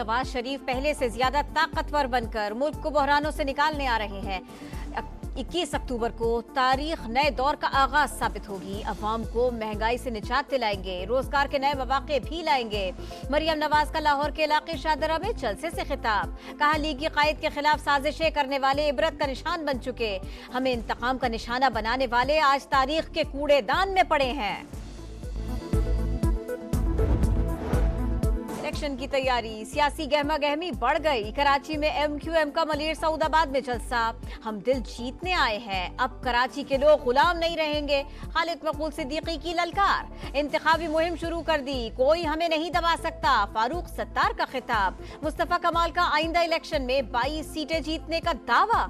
नवाज शरीफ पहले से ज्यादा ताकतवर बनकर मुल्क को बहरानों से निकालने आ रहे हैं। 21 अक्टूबर को तारीख नए दौर का आगाज साबित होगी। अवाम को महंगाई से निजात दिलाएंगे, रोजगार के नए मौके भी लाएंगे। मरियम नवाज का लाहौर के इलाके शाहदरा में जलसे से खिताब, कहा लीगी कायद के खिलाफ साजिशें करने वाले इबरत का निशान बन चुके, हमें इंतकाम का निशाना बनाने वाले आज तारीख के कूड़ेदान में पड़े हैं। इलेक्शन की तैयारी, सियासी गहमा गहमी बढ़ गई। कराची में MQM का मलीर सौदाबाद में जलसा, हम दिल जीतने आए हैं, अब कराची के लोग गुलाम नहीं रहेंगे। खालिद मखूल सिद्दीकी की ललकार, इंतखाबी मुहिम शुरू कर दी, कोई हमें नहीं दबा सकता। फारूक सत्तार का खिताब, मुस्तफा कमाल का आइंदा इलेक्शन में 22 सीटें जीतने का दावा।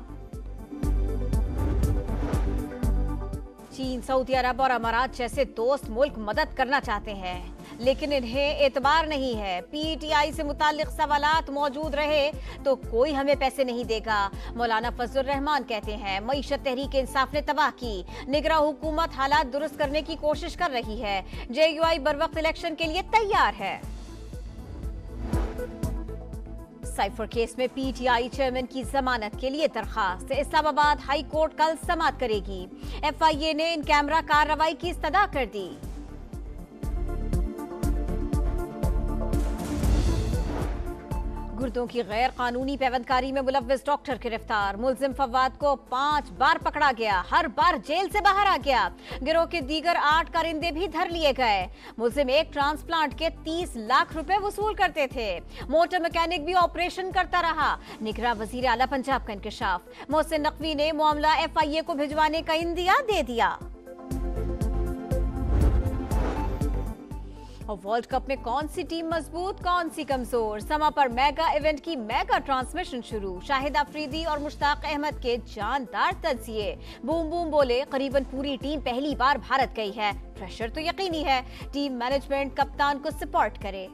चीन, सऊदी अरब और अमारात जैसे दोस्त मुल्क मदद करना चाहते हैं, लेकिन इन्हें एतबार नहीं है। PTI से मुतालिक सवालात मौजूद रहे तो कोई हमें पैसे नहीं देगा। मौलाना फजल रहमान कहते हैं, मईशत तहरीक इंसाफ ने तबाह की, निगरा हुकूमत हालात दुरुस्त करने की कोशिश कर रही है। JUI बरवक्त इलेक्शन के लिए तैयार है। साइफर केस में PTI चेयरमैन की जमानत के लिए दरखास्त, इस्लामाबाद हाई कोर्ट कल समाअत करेगी। FIA ने इन कैमरा कार्रवाई की इस्तदा कर दी। गुर्दों की गैर कानूनी पैवंदकारी में मुलव्विस डॉक्टर गिरफ्तार, मुलजिम फवाद को 5 बार पकड़ा गया, हर बार जेल से बाहर आ गया। गिरोह के दीगर 8 कारिंदे भी धर लिए गए। मुलजिम एक ट्रांसप्लांट के 30 लाख रुपए वसूल करते थे। मोटर मैकेनिक भी ऑपरेशन करता रहा। निगरां वजीर आला पंजाब का इंकशाफ, मोहसिन नकवी ने मामला FIA को भिजवाने का इंदिया दे दिया। वर्ल्ड कप में कौन सी टीम मजबूत, कौन सी कमजोर, समा पर मेगा इवेंट की मेगा ट्रांसमिशन शुरू। शाहिद अफ्रीदी और मुश्ताक अहमद के जानदार तज्जिए, बूम बूम बोले करीबन पूरी टीम पहली बार भारत गई है, प्रेशर तो यकीनी है, टीम मैनेजमेंट कप्तान को सपोर्ट करे।